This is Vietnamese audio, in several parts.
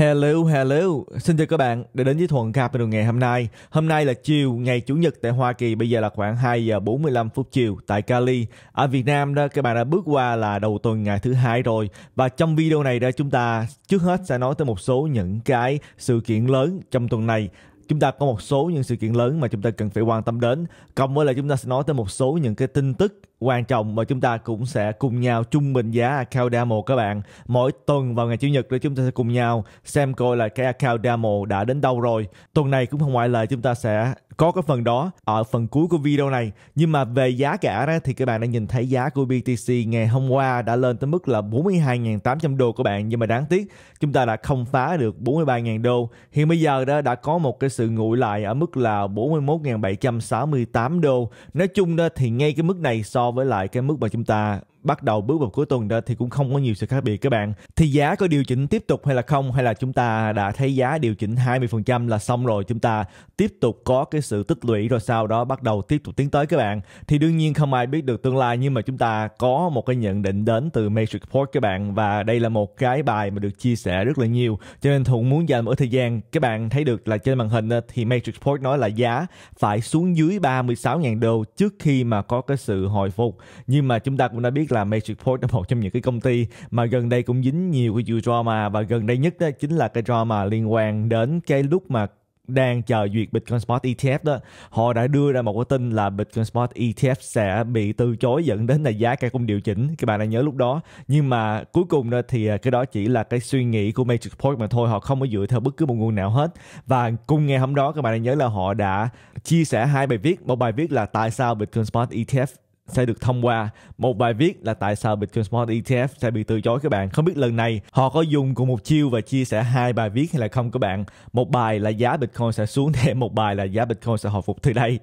Hello, xin chào các bạn đã đến với Thuận Capital ngày hôm nay. Hôm nay là chiều ngày Chủ nhật tại Hoa Kỳ, bây giờ là khoảng 2:45 chiều tại Cali. Ở Việt Nam đó các bạn đã bước qua là đầu tuần ngày thứ hai rồi. Và trong video này đó chúng ta trước hết sẽ nói tới một số những cái sự kiện lớn trong tuần này. Chúng ta có một số những sự kiện lớn mà chúng ta cần phải quan tâm đến. Cộng với là chúng ta sẽ nói tới một số những cái tin tức quan trọng mà chúng ta cũng sẽ cùng nhau trung bình giá account demo các bạn. Mỗi tuần vào ngày Chủ nhật để chúng ta sẽ cùng nhau xem coi là cái account demo đã đến đâu rồi. Tuần này cũng không ngoại lệ, chúng ta sẽ có cái phần đó ở phần cuối của video này. Nhưng mà về giá cả đó, thì các bạn đã nhìn thấy giá của BTC ngày hôm qua đã lên tới mức là 42.800 đô các bạn. Nhưng mà đáng tiếc chúng ta đã không phá được 43.000 đô. Hiện bây giờ đó đã có một cái sự nguội lại ở mức là 41.768 đô. Nói chung đó thì ngay cái mức này so với lại cái mức mà chúng ta bắt đầu bước vào cuối tuần đó thì cũng không có nhiều sự khác biệt các bạn. Thì giá có điều chỉnh tiếp tục hay là không, hay là chúng ta đã thấy giá điều chỉnh 20% là xong rồi, chúng ta tiếp tục có cái sự tích lũy rồi sau đó bắt đầu tiếp tục tiến tới các bạn. Thì đương nhiên không ai biết được tương lai, nhưng mà chúng ta có một cái nhận định đến từ Matrixport các bạn, và đây là một cái bài mà được chia sẻ rất là nhiều, cho nên Thuận muốn dành một thời gian. Các bạn thấy được là trên màn hình thì Matrixport nói là giá phải xuống dưới 36.000 đô trước khi mà có cái sự hồi phục. Nhưng mà chúng ta cũng đã biết là Matrixport là một trong những cái công ty mà gần đây cũng dính nhiều cái drama, và gần đây nhất đó chính là cái drama liên quan đến cái lúc mà đang chờ duyệt Bitcoin Spot ETF đó. Họ đã đưa ra một cái tin là Bitcoin Spot ETF sẽ bị từ chối, dẫn đến là giá cả cũng điều chỉnh. Các bạn đã nhớ lúc đó. Nhưng mà cuối cùng đó thì cái đó chỉ là cái suy nghĩ của Matrixport mà thôi, họ không có dựa theo bất cứ một nguồn nào hết. Và cùng ngày hôm đó các bạn đã nhớ là họ đã chia sẻ hai bài viết. Một bài viết là tại sao Bitcoin Spot ETF sẽ được thông qua, một bài viết là tại sao Bitcoin Spot ETF sẽ bị từ chối các bạn. Không biết lần này họ có dùng cùng một chiêu và chia sẻ hai bài viết hay là không các bạn. Một bài là giá Bitcoin sẽ xuống thêm, một bài là giá Bitcoin sẽ hồi phục từ đây.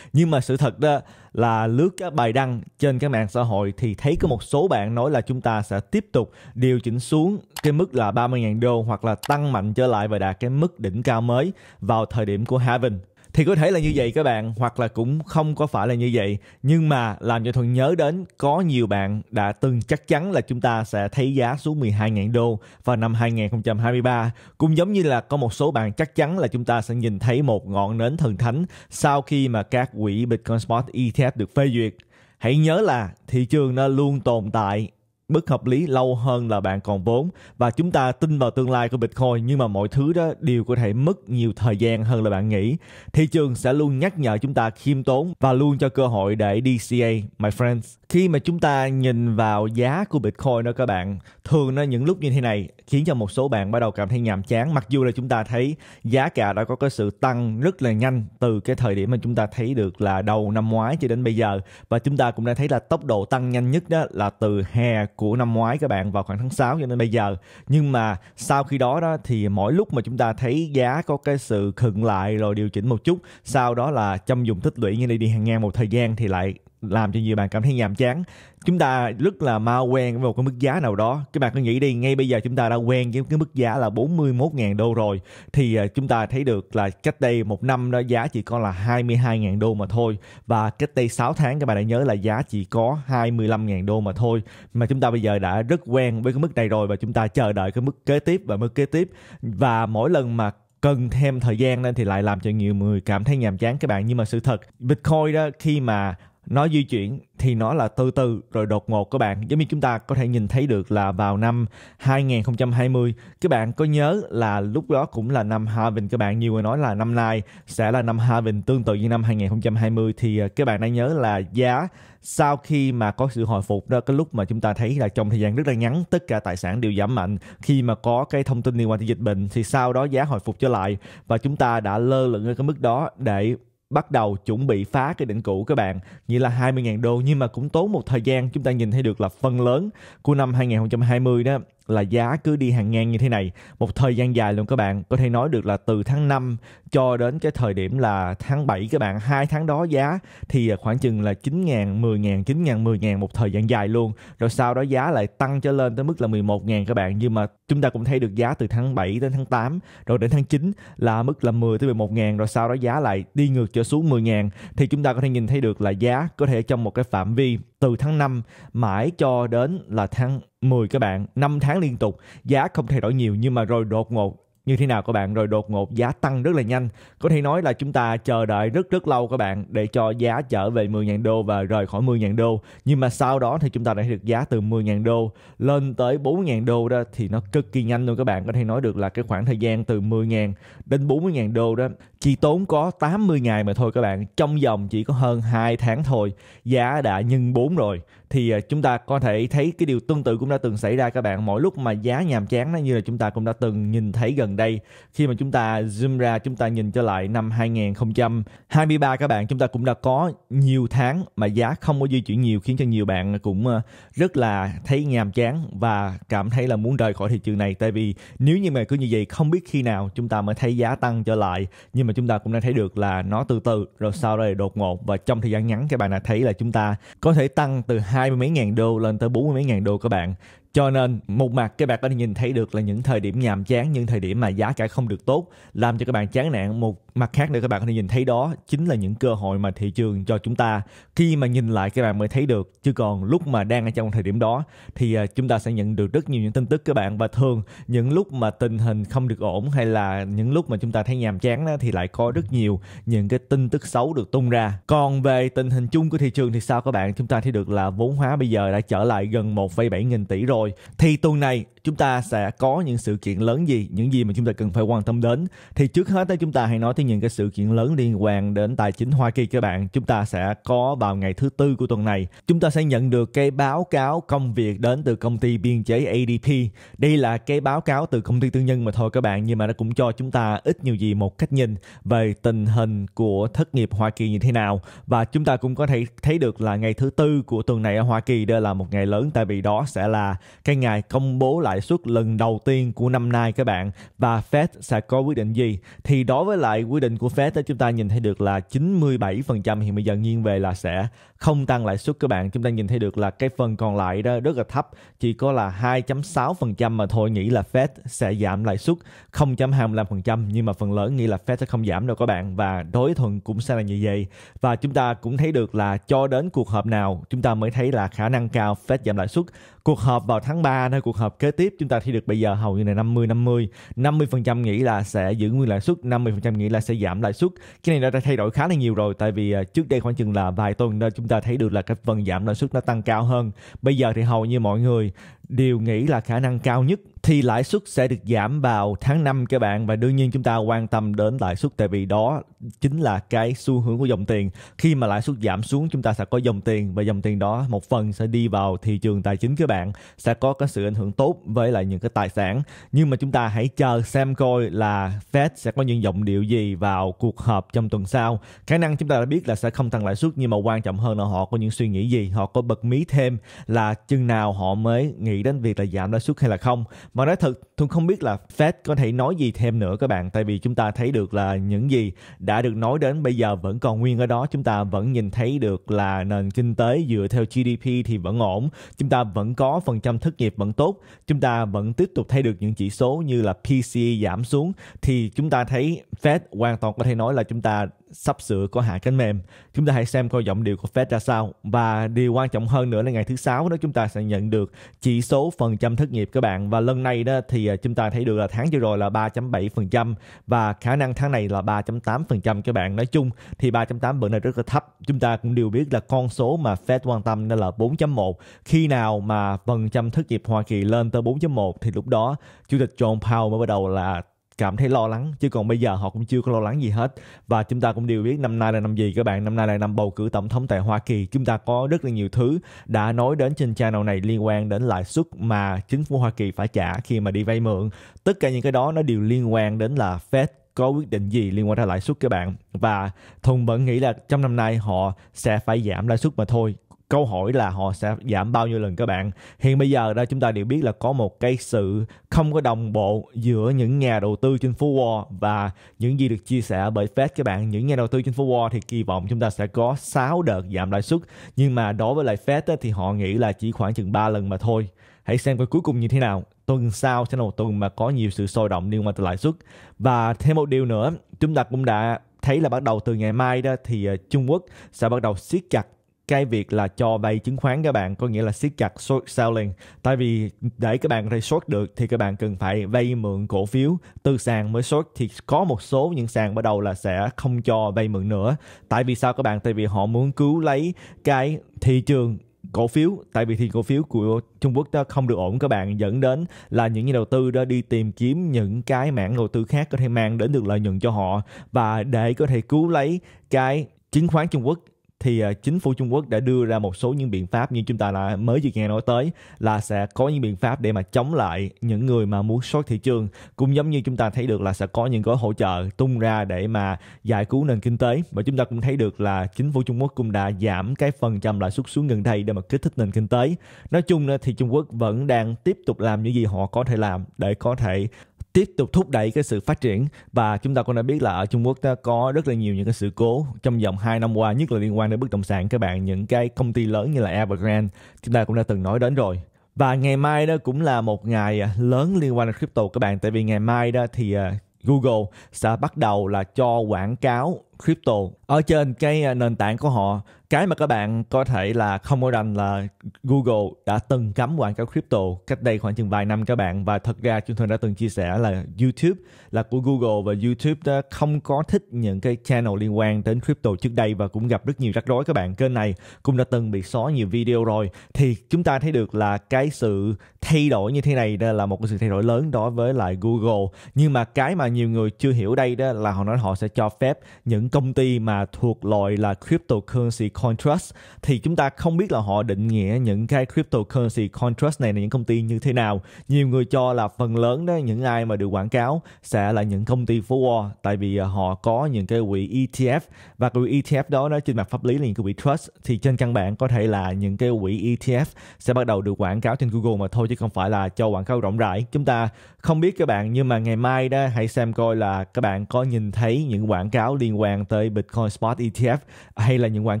Nhưng mà sự thật đó là lướt các bài đăng trên các mạng xã hội thì thấy có một số bạn nói là chúng ta sẽ tiếp tục điều chỉnh xuống cái mức là 30.000 đô hoặc là tăng mạnh trở lại và đạt cái mức đỉnh cao mới vào thời điểm của halving. Thì có thể là như vậy các bạn, hoặc là cũng không có phải là như vậy. Nhưng mà làm cho Thuận nhớ đến có nhiều bạn đã từng chắc chắn là chúng ta sẽ thấy giá xuống 12.000 đô vào năm 2023. Cũng giống như là có một số bạn chắc chắn là chúng ta sẽ nhìn thấy một ngọn nến thần thánh sau khi mà các quỹ Bitcoin Spot ETF được phê duyệt. Hãy nhớ là thị trường nó luôn tồn tại bất hợp lý lâu hơn là bạn còn vốn, và chúng ta tin vào tương lai của Bitcoin nhưng mà mọi thứ đó đều có thể mất nhiều thời gian hơn là bạn nghĩ. Thị trường sẽ luôn nhắc nhở chúng ta khiêm tốn và luôn cho cơ hội để DCA, my friends. Khi mà chúng ta nhìn vào giá của Bitcoin đó các bạn, thường nó những lúc như thế này khiến cho một số bạn bắt đầu cảm thấy nhàm chán, mặc dù là chúng ta thấy giá cả đã có cái sự tăng rất là nhanh từ cái thời điểm mà chúng ta thấy được là đầu năm ngoái cho đến bây giờ, và chúng ta cũng đã thấy là tốc độ tăng nhanh nhất đó là từ hè của năm ngoái các bạn, vào khoảng tháng 6 cho đến bây giờ. Nhưng mà sau khi đó đó thì mỗi lúc mà chúng ta thấy giá có cái sự khựng lại rồi điều chỉnh một chút, sau đó là châm dùng tích lũy như này đi hàng ngang một thời gian thì lại làm cho nhiều bạn cảm thấy nhàm chán. Chúng ta rất là mau quen với một cái mức giá nào đó. Các bạn cứ nghĩ đi, ngay bây giờ chúng ta đã quen với cái mức giá là 41.000 đô rồi. Thì chúng ta thấy được là cách đây một năm đó giá chỉ còn là 22.000 đô mà thôi. Và cách đây 6 tháng các bạn đã nhớ là giá chỉ có 25.000 đô mà thôi. Mà chúng ta bây giờ đã rất quen với cái mức này rồi, và chúng ta chờ đợi cái mức kế tiếp và mức kế tiếp. Và mỗi lần mà cần thêm thời gian nên thì lại làm cho nhiều người cảm thấy nhàm chán các bạn. Nhưng mà sự thật, Bitcoin đó khi mà nó di chuyển thì nó là từ từ rồi đột ngột các bạn. Giống như chúng ta có thể nhìn thấy được là vào năm 2020, các bạn có nhớ là lúc đó cũng là năm halving các bạn. Nhiều người nói là năm nay sẽ là năm halving tương tự như năm 2020. Thì các bạn đã nhớ là giá sau khi mà có sự hồi phục đó, cái lúc mà chúng ta thấy là trong thời gian rất là ngắn tất cả tài sản đều giảm mạnh khi mà có cái thông tin liên quan tới dịch bệnh, thì sau đó giá hồi phục trở lại và chúng ta đã lơ lửng ở cái mức đó để bắt đầu chuẩn bị phá cái đỉnh cũ các bạn, nghĩa là 20.000 đô. Nhưng mà cũng tốn một thời gian, chúng ta nhìn thấy được là phần lớn của năm 2020 đó là giá cứ đi hàng ngang như thế này một thời gian dài luôn các bạn. Có thể nói được là từ tháng 5 cho đến cái thời điểm là tháng 7 các bạn, hai tháng đó giá thì khoảng chừng là 9.000, 10.000, 9.000, 10.000 một thời gian dài luôn. Rồi sau đó giá lại tăng trở lên tới mức là 11.000 các bạn. Nhưng mà chúng ta cũng thấy được giá từ tháng 7 đến tháng 8, rồi đến tháng 9 là mức là 10 tới 11.000, rồi sau đó giá lại đi ngược trở xuống 10.000. Thì chúng ta có thể nhìn thấy được là giá có thể trong một cái phạm vi từ tháng 5 mãi cho đến là tháng 10 các bạn, 5 tháng liên tục giá không thay đổi nhiều, nhưng mà rồi đột ngột như thế nào các bạn, rồi đột ngột giá tăng rất là nhanh. Có thể nói là chúng ta chờ đợi rất lâu các bạn để cho giá trở về 10.000 đô và rời khỏi 10.000 đô. Nhưng mà sau đó thì chúng ta đã thấy được giá từ 10.000 đô lên tới 4.000 đô đó thì nó cực kỳ nhanh luôn các bạn. Có thể nói được là cái khoảng thời gian từ 10.000 đến 40.000 đô đó chỉ tốn có 80 ngày mà thôi các bạn. Trong vòng chỉ có hơn 2 tháng thôi, giá đã nhân 4 rồi. Thì chúng ta có thể thấy cái điều tương tự cũng đã từng xảy ra các bạn. Mỗi lúc mà giá nhàm chán nó như là chúng ta cũng đã từng nhìn thấy gần đây. Khi mà chúng ta zoom ra, chúng ta nhìn trở lại năm 2023 các bạn, chúng ta cũng đã có nhiều tháng mà giá không có di chuyển nhiều, khiến cho nhiều bạn cũng rất là thấy nhàm chán và cảm thấy là muốn rời khỏi thị trường này. Tại vì nếu như mà cứ như vậy không biết khi nào chúng ta mới thấy giá tăng trở lại. Nhưng mà chúng ta cũng đã thấy được là nó từ từ rồi sau đó đột ngột, và trong thời gian ngắn các bạn đã thấy là chúng ta có thể tăng từ 20 mấy ngàn đô lên tới 40 mấy ngàn đô các bạn. Cho nên một mặt các bạn có thể nhìn thấy được là những thời điểm nhàm chán, những thời điểm mà giá cả không được tốt làm cho các bạn chán nản. Một mặt khác nữa các bạn có thể nhìn thấy đó chính là những cơ hội mà thị trường cho chúng ta. Khi mà nhìn lại các bạn mới thấy được, chứ còn lúc mà đang ở trong thời điểm đó thì chúng ta sẽ nhận được rất nhiều những tin tức các bạn. Và thường những lúc mà tình hình không được ổn hay là những lúc mà chúng ta thấy nhàm chán đó, thì lại có rất nhiều những cái tin tức xấu được tung ra. Còn về tình hình chung của thị trường thì sao các bạn? Chúng ta thấy được là vốn hóa bây giờ đã trở lại gần 1,7 nghìn tỷ rồi. Thì tuần này chúng ta sẽ có những sự kiện lớn gì, những gì mà chúng ta cần phải quan tâm đến? Thì trước hết chúng ta hãy nói tới những cái sự kiện lớn liên quan đến tài chính Hoa Kỳ các bạn. Chúng ta sẽ có vào ngày thứ Tư của tuần này, chúng ta sẽ nhận được cái báo cáo công việc đến từ công ty biên chế ADP. Đây là cái báo cáo từ công ty tư nhân mà thôi các bạn, nhưng mà nó cũng cho chúng ta ít nhiều gì một cách nhìn về tình hình của thất nghiệp Hoa Kỳ như thế nào. Và chúng ta cũng có thể thấy được là ngày thứ Tư của tuần này ở Hoa Kỳ đó là một ngày lớn, tại vì đó sẽ là cái ngày công bố lãi suất lần đầu tiên của năm nay các bạn. Và Fed sẽ có quyết định gì? Thì đối với lại quyết định của Fed đó, chúng ta nhìn thấy được là 97% hiện bây giờ nghiêng về là sẽ không tăng lãi suất các bạn. Chúng ta nhìn thấy được là cái phần còn lại đó rất là thấp, chỉ có là 2.6% mà thôi, nghĩ là Fed sẽ giảm lãi suất 0.25%, nhưng mà phần lớn nghĩ là Fed sẽ không giảm đâu các bạn. Và đối Thuận cũng sẽ là như vậy. Và chúng ta cũng thấy được là cho đến cuộc họp nào chúng ta mới thấy là khả năng cao Fed giảm lãi suất. Cuộc họp vào tháng 3 nơi cuộc họp kế tiếp chúng ta thấy được bây giờ hầu như là 50-50, 50% nghĩ là sẽ giữ nguyên lãi suất, 50% nghĩ là sẽ giảm lãi suất. Cái này đã thay đổi khá là nhiều rồi, tại vì trước đây khoảng chừng là vài tuần đó chúng ta thấy được là cái phần giảm lãi suất nó tăng cao hơn. Bây giờ thì hầu như mọi người đều nghĩ là khả năng cao nhất thì lãi suất sẽ được giảm vào tháng 5 các bạn. Và đương nhiên chúng ta quan tâm đến lãi suất, tại vì đó chính là cái xu hướng của dòng tiền. Khi mà lãi suất giảm xuống chúng ta sẽ có dòng tiền, và dòng tiền đó một phần sẽ đi vào thị trường tài chính các bạn, sẽ có cái sự ảnh hưởng tốt với lại những cái tài sản. Nhưng mà chúng ta hãy chờ xem coi là Fed sẽ có những giọng điệu gì vào cuộc họp trong tuần sau. Khả năng chúng ta đã biết là sẽ không tăng lãi suất, nhưng mà quan trọng hơn là họ có những suy nghĩ gì, họ có bật mí thêm là chừng nào họ mới nghĩ đến việc là giảm lãi suất hay là không. Mà nói thật, tôi không biết là Fed có thể nói gì thêm nữa các bạn, tại vì chúng ta thấy được là những gì đã được nói đến bây giờ vẫn còn nguyên ở đó. Chúng ta vẫn nhìn thấy được là nền kinh tế dựa theo GDP thì vẫn ổn, chúng ta vẫn có phần trăm thất nghiệp vẫn tốt, chúng ta vẫn tiếp tục thấy được những chỉ số như là PCE giảm xuống. Thì chúng ta thấy Fed hoàn toàn có thể nói là chúng ta sắp sửa có hạ cánh mềm. Chúng ta hãy xem coi giọng điệu của Fed ra sao. Và điều quan trọng hơn nữa là ngày thứ Sáu đó chúng ta sẽ nhận được chỉ số phần trăm thất nghiệp các bạn. Và lần này đó thì chúng ta thấy được là tháng vừa rồi là 3.7% và khả năng tháng này là 3.8% các bạn. Nói chung thì 3.8 bữa nay rất là thấp. Chúng ta cũng đều biết là con số mà Fed quan tâm nên là 4.1. Khi nào mà phần trăm thất nghiệp Hoa Kỳ lên tới 4.1 thì lúc đó Chủ tịch Jerome Powell mới bắt đầu là cảm thấy lo lắng, chứ còn bây giờ họ cũng chưa có lo lắng gì hết. Và chúng ta cũng đều biết năm nay là năm gì các bạn. Năm nay là năm bầu cử tổng thống tại Hoa Kỳ. Chúng ta có rất là nhiều thứ đã nói đến trên channel này liên quan đến lãi suất mà chính phủ Hoa Kỳ phải trả khi mà đi vay mượn. Tất cả những cái đó nó đều liên quan đến là Fed có quyết định gì liên quan đến lãi suất các bạn. Và Thuận vẫn nghĩ là trong năm nay họ sẽ phải giảm lãi suất mà thôi. Câu hỏi là họ sẽ giảm bao nhiêu lần các bạn. Hiện bây giờ đó chúng ta đều biết là có một cái sự không có đồng bộ giữa những nhà đầu tư trên phố Wall và những gì được chia sẻ bởi Fed các bạn. Những nhà đầu tư trên phố Wall thì kỳ vọng chúng ta sẽ có 6 đợt giảm lãi suất, nhưng mà đối với lại Fed đó, thì họ nghĩ là chỉ khoảng chừng 3 lần mà thôi. Hãy xem coi cuối cùng như thế nào. Tuần sau sẽ là một tuần mà có nhiều sự sôi động liên quan tới lãi suất. Và thêm một điều nữa, chúng ta cũng đã thấy là bắt đầu từ ngày mai đó thì Trung Quốc sẽ bắt đầu siết chặt cái việc là cho vay chứng khoán các bạn, có nghĩa là siết chặt short selling. Tại vì để các bạn có thể short được thì các bạn cần phải vay mượn cổ phiếu từ sàn mới short, thì có một số những sàn bắt đầu là sẽ không cho vay mượn nữa. Tại vì sao các bạn? Tại vì họ muốn cứu lấy cái thị trường cổ phiếu, tại vì thị cổ phiếu của Trung Quốc đó không được ổn các bạn, dẫn đến là những nhà đầu tư đó đi tìm kiếm những cái mảng đầu tư khác có thể mang đến được lợi nhuận cho họ. Và để có thể cứu lấy cái chứng khoán Trung Quốc thì chính phủ Trung Quốc đã đưa ra một số những biện pháp như chúng ta là mới vừa nghe nói tới, là sẽ có những biện pháp để mà chống lại những người mà muốn short thị trường. Cũng giống như chúng ta thấy được là sẽ có những gói hỗ trợ tung ra để mà giải cứu nền kinh tế, và chúng ta cũng thấy được là chính phủ Trung Quốc cũng đã giảm cái phần trăm lãi suất xuống gần đây để mà kích thích nền kinh tế. Nói chung thì Trung Quốc vẫn đang tiếp tục làm những gì họ có thể làm để có thể tiếp tục thúc đẩy cái sự phát triển. Và chúng ta cũng đã biết là ở Trung Quốc đã có rất là nhiều những cái sự cố trong vòng 2 năm qua, nhất là liên quan đến bất động sản các bạn. Những cái công ty lớn như là Avalanche chúng ta cũng đã từng nói đến rồi. Và ngày mai đó cũng là một ngày lớn liên quan đến crypto các bạn, tại vì ngày mai đó thì Google sẽ bắt đầu là cho quảng cáo crypto ở trên cái nền tảng của họ. Cái mà các bạn có thể là không có rành là Google đã từng cấm quảng cáo crypto cách đây khoảng chừng vài năm các bạn. Và thật ra chúng tôi đã từng chia sẻ là YouTube là của Google, và YouTube đã không có thích những cái channel liên quan đến crypto trước đây, và cũng gặp rất nhiều rắc rối các bạn. Kênh này cũng đã từng bị xóa nhiều video rồi. Thì chúng ta thấy được là cái sự thay đổi như thế này đó là một sự thay đổi lớn đối với lại Google. Nhưng mà cái mà nhiều người chưa hiểu đây đó là họ nói họ sẽ cho phép những công ty mà thuộc loại là cryptocurrency contract, thì chúng ta không biết là họ định nghĩa những cái cryptocurrency contract này là những công ty như thế nào. Nhiều người cho là phần lớn đó những ai mà được quảng cáo sẽ là những công ty phố Wall, tại vì họ có những cái quỹ ETF, và quỹ ETF đó nó trên mặt pháp lý là những cái quỹ trust. Thì trên căn bản có thể là những cái quỹ ETF sẽ bắt đầu được quảng cáo trên Google mà thôi, chứ không phải là cho quảng cáo rộng rãi. Chúng ta không biết các bạn, nhưng mà ngày mai đó hãy xem coi là các bạn có nhìn thấy những quảng cáo liên quan tới Bitcoin Spot ETF hay là những quảng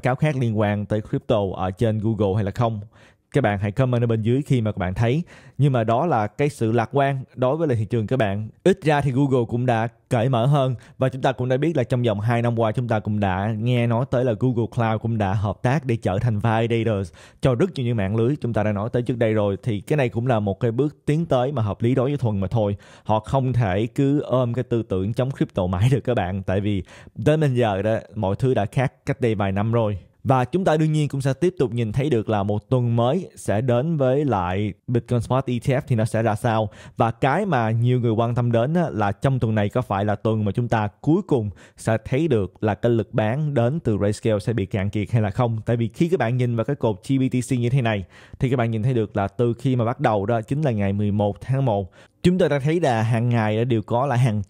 cáo khác liên quan tới crypto ở trên Google hay là không. Các bạn hãy comment ở bên dưới khi mà các bạn thấy. Nhưng mà đó là cái sự lạc quan đối với lại thị trường các bạn. Ít ra thì Google cũng đã cởi mở hơn, và chúng ta cũng đã biết là trong vòng 2 năm qua chúng ta cũng đã nghe nói tới là Google Cloud cũng đã hợp tác để trở thành validators cho rất nhiều những mạng lưới chúng ta đã nói tới trước đây rồi. Thì cái này cũng là một cái bước tiến tới mà hợp lý đối với Thuận mà thôi. Họ không thể cứ ôm cái tư tưởng chống crypto mãi được các bạn, tại vì đến bây giờ đó mọi thứ đã khác cách đây vài năm rồi. Và chúng ta đương nhiên cũng sẽ tiếp tục nhìn thấy được là một tuần mới sẽ đến với lại Bitcoin Spot ETF thì nó sẽ ra sao. Và cái mà nhiều người quan tâm đến là trong tuần này có phải là tuần mà chúng ta cuối cùng sẽ thấy được là cái lực bán đến từ Grayscale sẽ bị cạn kiệt hay là không. Tại vì khi các bạn nhìn vào cái cột GBTC như thế này thì các bạn nhìn thấy được là từ khi mà bắt đầu đó chính là ngày 11 tháng 1. Chúng ta đã thấy là hàng ngày đều có là hàng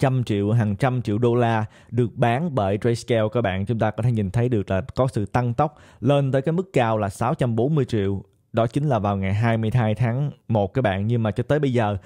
trăm triệu đô la được bán bởi Trayscale các bạn. Chúng ta có thể nhìn thấy được là có sự tăng tốc lên tới cái mức cao là 640 triệu. Đó chính là vào ngày 22 tháng 1 các bạn. Nhưng mà cho tới bây giờ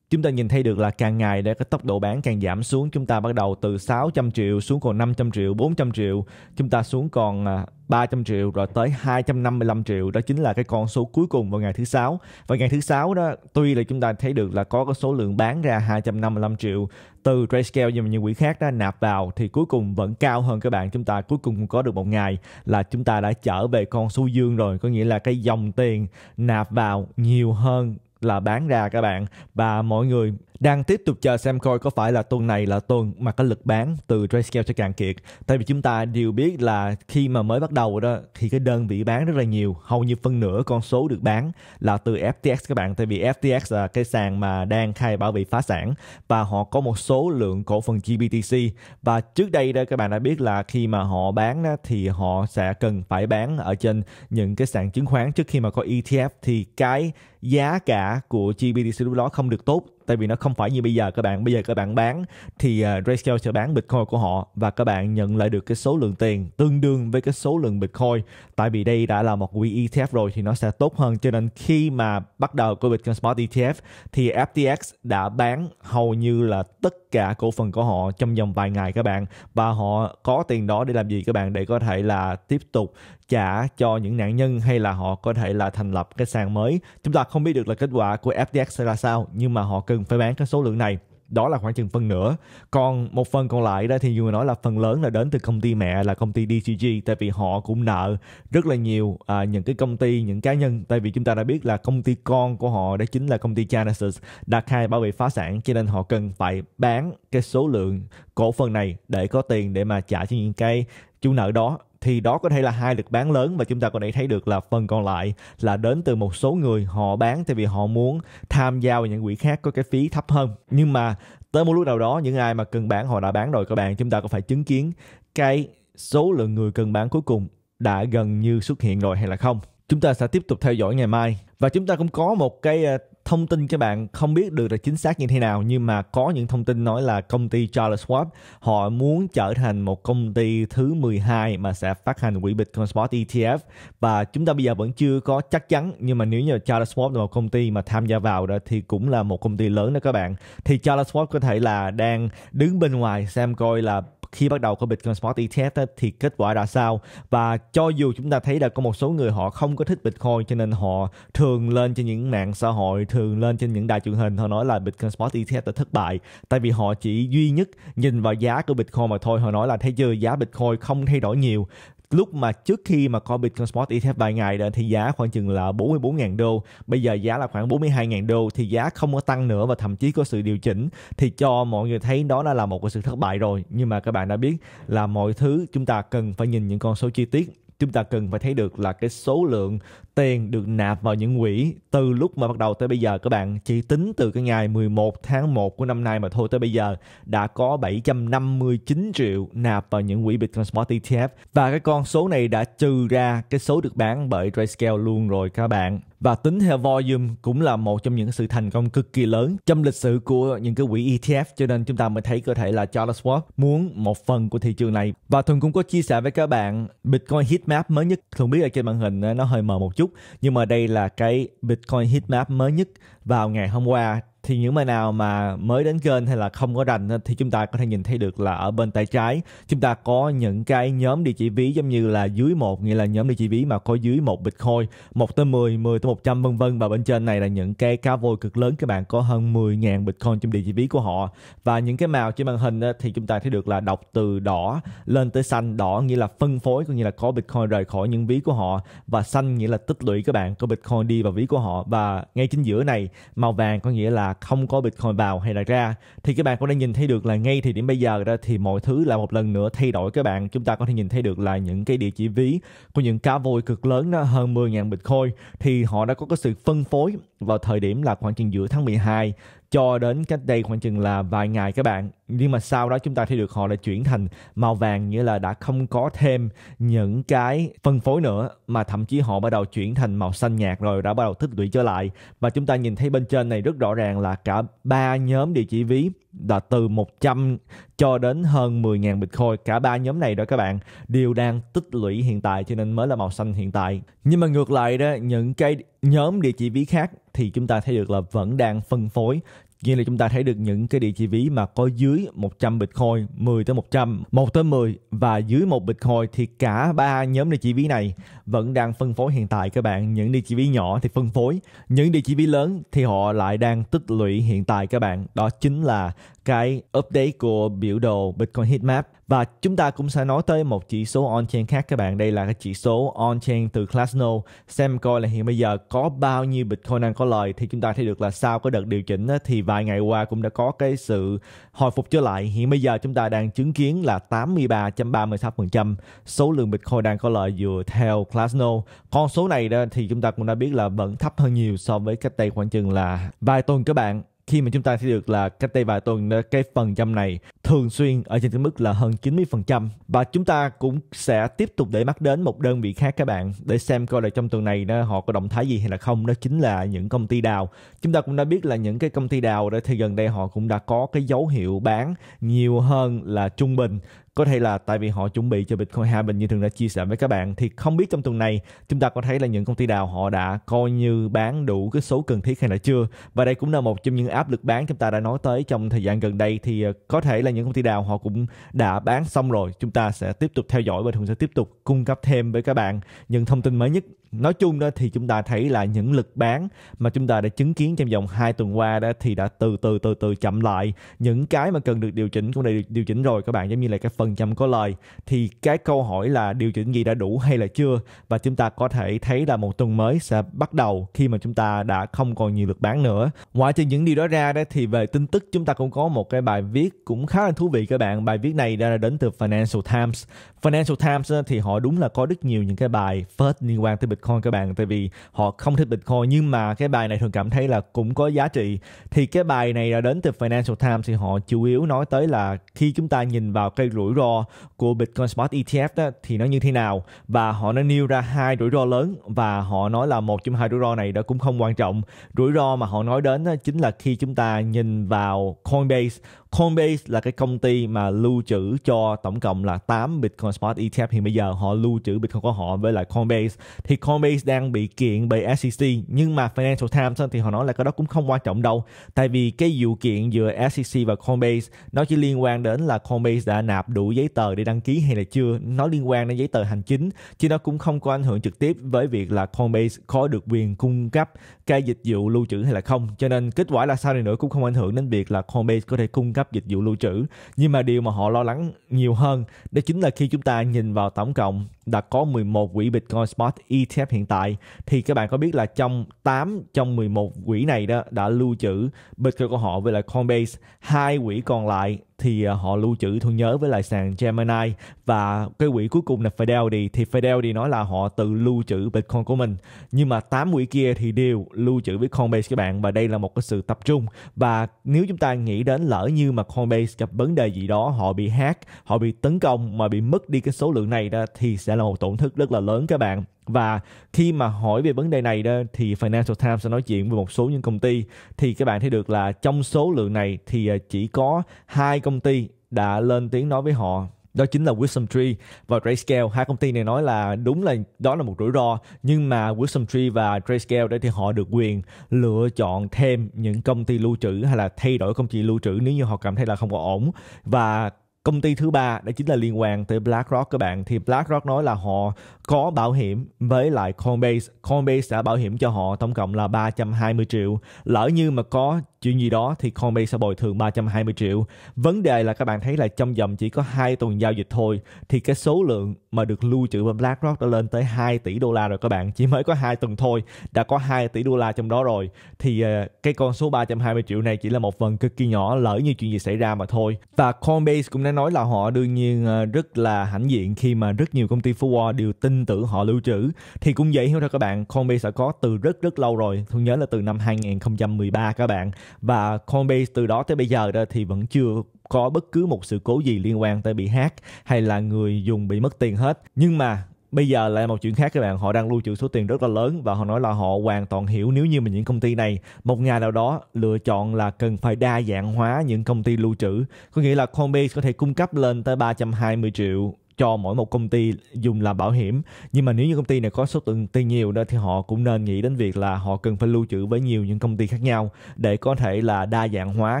chúng ta nhìn thấy được là càng ngày để cái tốc độ bán càng giảm xuống. Chúng ta bắt đầu từ 600 triệu xuống còn 500 triệu, 400 triệu. Chúng ta xuống còn 300 triệu rồi tới 255 triệu. Đó chính là cái con số cuối cùng vào ngày thứ Sáu. Và ngày thứ Sáu đó tuy là chúng ta thấy được là có cái số lượng bán ra 255 triệu từ Trayscale, nhưng mà những quỹ khác đã nạp vào thì cuối cùng vẫn cao hơn các bạn. Chúng ta cuối cùng cũng có được một ngày là chúng ta đã trở về con số dương rồi. Có nghĩa là cái dòng tiền nạp vào nhiều hơn là bán ra các bạn. Và mọi người đang tiếp tục chờ xem coi có phải là tuần này là tuần mà cái lực bán từ Grayscale sẽ cạn kiệt. Tại vì chúng ta đều biết là khi mà mới bắt đầu đó thì cái đơn vị bán rất là nhiều, hầu như phân nửa con số được bán là từ FTX các bạn. Tại vì FTX là cái sàn mà đang khai bảo bị phá sản và họ có một số lượng cổ phần GBTC. Và trước đây đó các bạn đã biết là khi mà họ bán đó thì họ sẽ cần phải bán ở trên những cái sàn chứng khoán trước khi mà có ETF, thì cái giá cả của GBTC lúc đó không được tốt. Tại vì nó không phải như bây giờ các bạn. Bây giờ các bạn bán thì Grayscale sẽ bán Bitcoin của họ và các bạn nhận lại được cái số lượng tiền tương đương với cái số lượng Bitcoin. Tại vì đây đã là một quỹ ETF rồi thì nó sẽ tốt hơn. Cho nên khi mà bắt đầu của Bitcoin Spot ETF thì FTX đã bán hầu như là tất cả cổ phần của họ trong vòng vài ngày các bạn. Và họ có tiền đó để làm gì các bạn? Để có thể là tiếp tục trả cho những nạn nhân hay là họ có thể là thành lập cái sàn mới. Chúng ta không biết được là kết quả của FTX sẽ ra sao, nhưng mà họ cần phải bán cái số lượng này. đó là khoảng chừng phân nửa. Còn một phần còn lại đó thì nhiều người nói là phần lớn là đến từ công ty mẹ là công ty DCG, tại vì họ cũng nợ rất là nhiều những cái công ty, những cá nhân, tại vì chúng ta đã biết là công ty con của họ đó chính là công ty Genesis đã khai bảo vệ phá sản, cho nên họ cần phải bán cái số lượng cổ phần này để có tiền để mà trả cho những cái chủ nợ đó. Thì đó có thể là hai lực bán lớn, và chúng ta có thể thấy được là phần còn lại là đến từ một số người họ bán tại vì họ muốn tham gia vào những quỹ khác có cái phí thấp hơn. Nhưng mà tới một lúc nào đó, những ai mà cần bán họ đã bán rồi các bạn. Chúng ta có phải chứng kiến cái số lượng người cần bán cuối cùng đã gần như xuất hiện rồi hay là không. Chúng ta sẽ tiếp tục theo dõi ngày mai, và chúng ta cũng có một cái thông tin cho bạn, không biết được là chính xác như thế nào, nhưng mà có những thông tin nói là công ty Charles Schwab họ muốn trở thành một công ty thứ 12 mà sẽ phát hành quỹ Bitcoin Spot ETF, và chúng ta bây giờ vẫn chưa có chắc chắn, nhưng mà nếu như Charles Schwab là một công ty mà tham gia vào đó thì cũng là một công ty lớn đó các bạn. Thì Charles Schwab có thể là đang đứng bên ngoài xem coi là khi bắt đầu có Bitcoin Spot ETF đó, thì kết quả ra sao. Và cho dù chúng ta thấy là có một số người họ không có thích Bitcoin, cho nên họ thường lên trên những mạng xã hội, thường lên trên những đài truyền hình, họ nói là Bitcoin Spot ETF đã thất bại, tại vì họ chỉ duy nhất nhìn vào giá của Bitcoin mà thôi. Họ nói là thấy chưa, giá Bitcoin không thay đổi nhiều. Lúc mà trước khi mà có Bitcoin Spot ETF vài ngày đó, thì giá khoảng chừng là 44.000 đô. Bây giờ giá là khoảng 42.000 đô, thì giá không có tăng nữa và thậm chí có sự điều chỉnh. Thì cho mọi người thấy đó là một cái sự thất bại rồi. Nhưng mà các bạn đã biết là mọi thứ chúng ta cần phải nhìn những con số chi tiết. Chúng ta cần phải thấy được là cái số lượng tiền được nạp vào những quỹ từ lúc mà bắt đầu tới bây giờ các bạn, chỉ tính từ cái ngày 11 tháng 1 của năm nay mà thôi, tới bây giờ đã có 759 triệu nạp vào những quỹ Bitcoin Spot ETF, và cái con số này đã trừ ra cái số được bán bởi Grayscale luôn rồi các bạn. Và tính theo volume cũng là một trong những sự thành công cực kỳ lớn trong lịch sử của những cái quỹ ETF, cho nên chúng ta mới thấy có thể là Charles Schwab muốn một phần của thị trường này. Và Thuận cũng có chia sẻ với các bạn Bitcoin Heatmap mới nhất. Thuận biết là trên màn hình nó hơi mờ một chút, nhưng mà đây là cái Bitcoin Heatmap mới nhất vào ngày hôm qua. Thì những bạn nào mà mới đến kênh hay là không có rành thì chúng ta có thể nhìn thấy được là ở bên tay trái chúng ta có những cái nhóm địa chỉ ví, giống như là dưới 1 nghĩa là nhóm địa chỉ ví mà có dưới 1 Bitcoin, 1 tới 10, 10 tới 100 vân vân. Và bên trên này là những cái cá voi cực lớn các bạn, có hơn 10.000 Bitcoin trong địa chỉ ví của họ. Và những cái màu trên màn hình thì chúng ta thấy được là đọc từ đỏ lên tới xanh. Đỏ nghĩa là phân phối, có nghĩa là có Bitcoin rời khỏi những ví của họ, và xanh nghĩa là tích lũy các bạn, có Bitcoin đi vào ví của họ. Và ngay chính giữa này màu vàng có nghĩa là không có Bitcoin vào hay là ra. Thì các bạn có thể nhìn thấy được là ngay thời điểm bây giờ đó thì mọi thứ là một lần nữa thay đổi các bạn. Chúng ta có thể nhìn thấy được là những cái địa chỉ ví của những cá voi cực lớn đó, hơn 10.000 Bitcoin, thì họ đã có cái sự phân phối vào thời điểm là khoảng chừng giữa tháng 12 cho đến cách đây khoảng chừng là vài ngày các bạn. Nhưng mà sau đó chúng ta thấy được họ đã chuyển thành màu vàng, nghĩa là đã không có thêm những cái phân phối nữa, mà thậm chí họ bắt đầu chuyển thành màu xanh nhạt rồi, đã bắt đầu tích lũy trở lại. Và chúng ta nhìn thấy bên trên này rất rõ ràng là cả ba nhóm địa chỉ ví là từ 100 cho đến hơn 10.000 Bitcoin, cả ba nhóm này đó các bạn đều đang tích lũy hiện tại, cho nên mới là màu xanh hiện tại. Nhưng mà ngược lại đó, những cái nhóm địa chỉ ví khác thì chúng ta thấy được là vẫn đang phân phối, nghĩa là chúng ta thấy được những cái địa chỉ ví mà có dưới 100 Bitcoin, 10 tới 100, 1 tới 10 và dưới 1 Bitcoin, thì cả ba nhóm địa chỉ ví này vẫn đang phân phối hiện tại các bạn. Những địa chỉ ví nhỏ thì phân phối, những địa chỉ ví lớn thì họ lại đang tích lũy hiện tại các bạn. Đó chính là cái update của biểu đồ Bitcoin Heatmap. Và chúng ta cũng sẽ nói tới một chỉ số on-chain khác các bạn. Đây là cái chỉ số on-chain từ Glassnode, xem coi là hiện bây giờ có bao nhiêu Bitcoin đang có lời. Thì chúng ta thấy được là sau cái đợt điều chỉnh thì vài ngày qua cũng đã có cái sự hồi phục trở lại. Hiện bây giờ chúng ta đang chứng kiến là 83.36% số lượng Bitcoin đang có lợi dựa theo Glassnode. Con số này đó thì chúng ta cũng đã biết là vẫn thấp hơn nhiều so với cách đây khoảng chừng là vài tuần các bạn. Khi mà chúng ta thấy được là cách đây vài tuần cái phần trăm này thường xuyên ở trên cái mức là hơn 90%. Và chúng ta cũng sẽ tiếp tục để mắt đến một đơn vị khác các bạn, để xem coi là trong tuần này đó, họ có động thái gì hay là không. Đó chính là những công ty đào. Chúng ta cũng đã biết là những cái công ty đào đó thì gần đây họ cũng đã có cái dấu hiệu bán nhiều hơn là trung bình. Có thể là tại vì họ chuẩn bị cho Bitcoin halving như thường đã chia sẻ với các bạn. Thì không biết trong tuần này chúng ta có thấy là những công ty đào họ đã coi như bán đủ cái số cần thiết hay là chưa. Và đây cũng là một trong những áp lực bán chúng ta đã nói tới trong thời gian gần đây. Thì có thể là những công ty đào họ cũng đã bán xong rồi. Chúng ta sẽ tiếp tục theo dõi và Thuận sẽ tiếp tục cung cấp thêm với các bạn những thông tin mới nhất. nói chung đó thì chúng ta thấy là những lực bán mà chúng ta đã chứng kiến trong vòng 2 tuần qua đó thì đã từ từ chậm lại. Những cái mà cần được điều chỉnh cũng đã được điều chỉnh rồi các bạn, giống như là cái phần trăm có lời. Thì cái câu hỏi là điều chỉnh gì đã đủ hay là chưa, và chúng ta có thể thấy là một tuần mới sẽ bắt đầu khi mà chúng ta đã không còn nhiều lực bán nữa. Ngoài trừ những điều đó ra đó thì về tin tức chúng ta cũng có một cái bài viết cũng khá là thú vị các bạn. Bài viết này đã đến từ Financial Times. Financial Times thì họ đúng là có rất nhiều những cái bài first liên quan tới Bitcoin các bạn, tại vì họ không thích Bitcoin nhưng mà cái bài này thường cảm thấy là cũng có giá trị. Thì cái bài này đã đến từ Financial Times thì họ chủ yếu nói tới là khi chúng ta nhìn vào cái rủi ro của Bitcoin Spot ETF đó, thì nó như thế nào, và họ đã nêu ra hai rủi ro lớn, và họ nói là một trong hai rủi ro này đó cũng không quan trọng. Rủi ro mà họ nói đến đó chính là khi chúng ta nhìn vào Coinbase. Coinbase là cái công ty mà lưu trữ cho tổng cộng là 8 Bitcoin Spot ETF. Hiện bây giờ họ lưu trữ Bitcoin của họ với lại Coinbase. Thì Coinbase đang bị kiện bởi SEC, nhưng mà Financial Times thì họ nói là cái đó cũng không quan trọng đâu, tại vì cái vụ kiện giữa SEC và Coinbase nó chỉ liên quan đến là Coinbase đã nộp đủ giấy tờ để đăng ký hay là chưa. Nó liên quan đến giấy tờ hành chính, chứ nó cũng không có ảnh hưởng trực tiếp với việc là Coinbase có được quyền cung cấp cái dịch vụ lưu trữ hay là không. Cho nên kết quả là sao đi nữa cũng không ảnh hưởng đến việc là Coinbase có thể cung cấp dịch vụ lưu trữ. Nhưng mà điều mà họ lo lắng nhiều hơn đó chính là khi chúng ta nhìn vào tổng cộng đã có 11 quỹ Bitcoin Spot ETF hiện tại, thì các bạn có biết là trong 8 trong 11 quỹ này đó đã lưu trữ Bitcoin của họ với lại Coinbase. 2 quỹ còn lại thì họ lưu trữ Thương Nhớ với lại sàn Gemini, và cái quỹ cuối cùng là Fidelity. Thì Fidelity nói là họ tự lưu trữ Bitcoin của mình, nhưng mà 8 quỹ kia thì đều lưu trữ với Coinbase các bạn. Và đây là một cái sự tập trung, và nếu chúng ta nghĩ đến lỡ như mà Coinbase gặp vấn đề gì đó, họ bị hack, họ bị tấn công mà bị mất đi cái số lượng này đó, thì sẽ là một tổn thất rất là lớn các bạn. Và khi mà hỏi về vấn đề này đó thì Financial Times sẽ nói chuyện với một số những công ty, thì các bạn thấy được là trong số lượng này thì chỉ có 2 công ty đã lên tiếng nói với họ, đó chính là Wisdom Tree và Grayscale. Hai công ty này nói là đúng là đó là một rủi ro, nhưng mà Wisdom Tree và Grayscale đấy thì họ được quyền lựa chọn thêm những công ty lưu trữ hay là thay đổi công ty lưu trữ nếu như họ cảm thấy là không có ổn. Và công ty thứ ba đó chính là liên quan tới BlackRock các bạn. Thì BlackRock nói là họ có bảo hiểm với lại Coinbase. Coinbase đã bảo hiểm cho họ tổng cộng là 320 triệu. Lỡ như mà có chuyện gì đó thì Coinbase sẽ bồi thường 320 triệu. Vấn đề là các bạn thấy là trong vòng chỉ có 2 tuần giao dịch thôi thì cái số lượng mà được lưu trữ vào BlackRock đã lên tới 2 tỷ đô la rồi các bạn. Chỉ mới có 2 tuần thôi đã có 2 tỷ đô la trong đó rồi. Thì cái con số 320 triệu này chỉ là một phần cực kỳ nhỏ lỡ như chuyện gì xảy ra mà thôi. Và Coinbase cũng đã nói là họ đương nhiên rất là hãnh diện khi mà rất nhiều công ty forward đều tin tưởng họ lưu trữ. Thì cũng vậy thôi các bạn, Coinbase đã có từ rất lâu rồi, tôi nhớ là từ năm 2013 các bạn. Và Coinbase từ đó tới bây giờ đó thì vẫn chưa có bất cứ một sự cố gì liên quan tới bị hack hay là người dùng bị mất tiền hết. Nhưng mà bây giờ lại một chuyện khác các bạn, họ đang lưu trữ số tiền rất là lớn, và họ nói là họ hoàn toàn hiểu nếu như mà những công ty này một ngày nào đó lựa chọn là cần phải đa dạng hóa những công ty lưu trữ. Có nghĩa là Coinbase có thể cung cấp lên tới 320 triệu cho mỗi một công ty dùng làm bảo hiểm, nhưng mà nếu như công ty này có số lượng tiền nhiều đó thì họ cũng nên nghĩ đến việc là họ cần phải lưu trữ với nhiều những công ty khác nhau để có thể là đa dạng hóa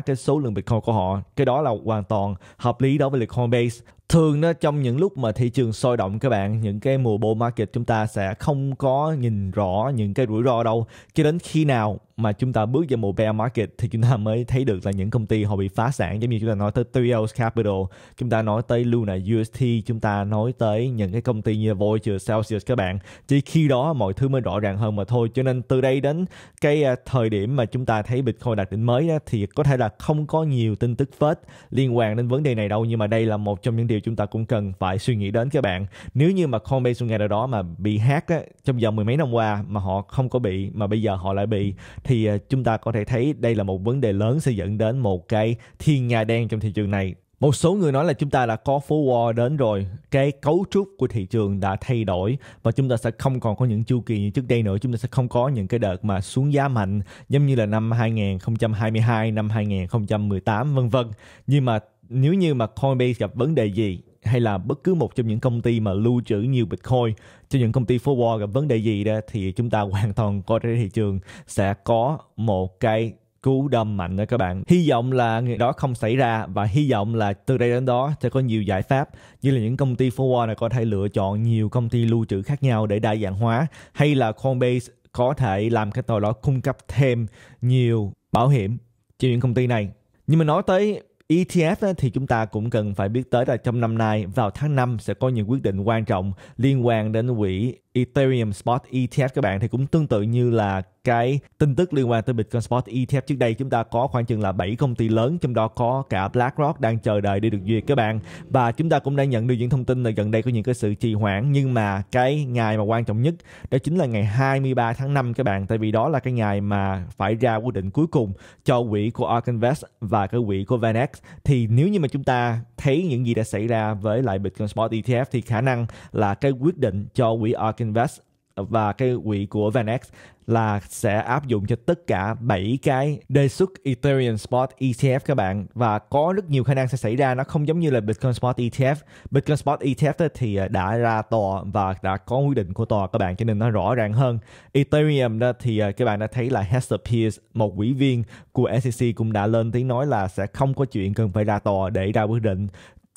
cái số lượng Bitcoin của họ. Cái đó là hoàn toàn hợp lý đối với Coinbase. Thường đó, trong những lúc mà thị trường sôi động các bạn, những cái mùa bull market chúng ta sẽ không có nhìn rõ những cái rủi ro đâu, cho đến khi nào mà chúng ta bước vào mùa bear market thì chúng ta mới thấy được là những công ty họ bị phá sản. Giống như chúng ta nói tới Thuận Capital, chúng ta nói tới Luna UST, chúng ta nói tới những cái công ty như Voyager, Celsius các bạn. Chỉ khi đó mọi thứ mới rõ ràng hơn mà thôi. Cho nên từ đây đến cái thời điểm mà chúng ta thấy Bitcoin đạt đỉnh mới đó, thì có thể là không có nhiều tin tức phết liên quan đến vấn đề này đâu, nhưng mà đây là một trong những điều chúng ta cũng cần phải suy nghĩ đến các bạn. Nếu như mà Coinbase ngày nào đó mà bị hack á, trong vòng mười mấy năm qua mà họ không có bị mà bây giờ họ lại bị, thì chúng ta có thể thấy đây là một vấn đề lớn sẽ dẫn đến một cái thiên nga đen trong thị trường này. Một số người nói là chúng ta đã có forward đến rồi, cái cấu trúc của thị trường đã thay đổi và chúng ta sẽ không còn có những chu kỳ như trước đây nữa. Chúng ta sẽ không có những cái đợt mà xuống giá mạnh giống như là năm 2022, năm 2018 vân vân. Nhưng mà nếu như mà Coinbase gặp vấn đề gì, hay là bất cứ một trong những công ty mà lưu trữ nhiều Bitcoin cho những công ty forward gặp vấn đề gì đó, thì chúng ta hoàn toàn coi trên thị trường sẽ có một cái cú đâm mạnh đó các bạn. Hy vọng là người đó không xảy ra, và hy vọng là từ đây đến đó sẽ có nhiều giải pháp, như là những công ty forward này có thể lựa chọn nhiều công ty lưu trữ khác nhau để đa dạng hóa, hay là Coinbase có thể làm cái tội đó cung cấp thêm nhiều bảo hiểm cho những công ty này. Nhưng mà nói tới ETF thì chúng ta cũng cần phải biết tới là trong năm nay vào tháng 5 sẽ có những quyết định quan trọng liên quan đến quỹ Ethereum Spot ETF các bạn. Thì cũng tương tự như là cái tin tức liên quan tới Bitcoin Spot ETF trước đây, chúng ta có khoảng chừng là 7 công ty lớn, trong đó có cả BlackRock đang chờ đợi để được duyệt các bạn. Và chúng ta cũng đang nhận được những thông tin là gần đây có những cái sự trì hoãn, nhưng mà cái ngày mà quan trọng nhất đó chính là ngày 23 tháng 5 các bạn, tại vì đó là cái ngày mà phải ra quyết định cuối cùng cho quỹ của ARK Invest và cái quỹ của Venex. Thì nếu như mà chúng ta thấy những gì đã xảy ra với lại Bitcoin Spot ETF thì khả năng là cái quyết định cho quỹ ARK Invest và cái quỹ của Venex là sẽ áp dụng cho tất cả 7 cái đề xuất Ethereum Spot ETF các bạn. Và có rất nhiều khả năng sẽ xảy ra, nó không giống như là Bitcoin Spot ETF. Bitcoin Spot ETF thì đã ra tòa và đã có quy định của tòa các bạn, cho nên nó rõ ràng hơn. Ethereum đó thì các bạn đã thấy là Hester Pierce, một ủy viên của SEC, cũng đã lên tiếng nói là sẽ không có chuyện cần phải ra tòa để ra quyết định.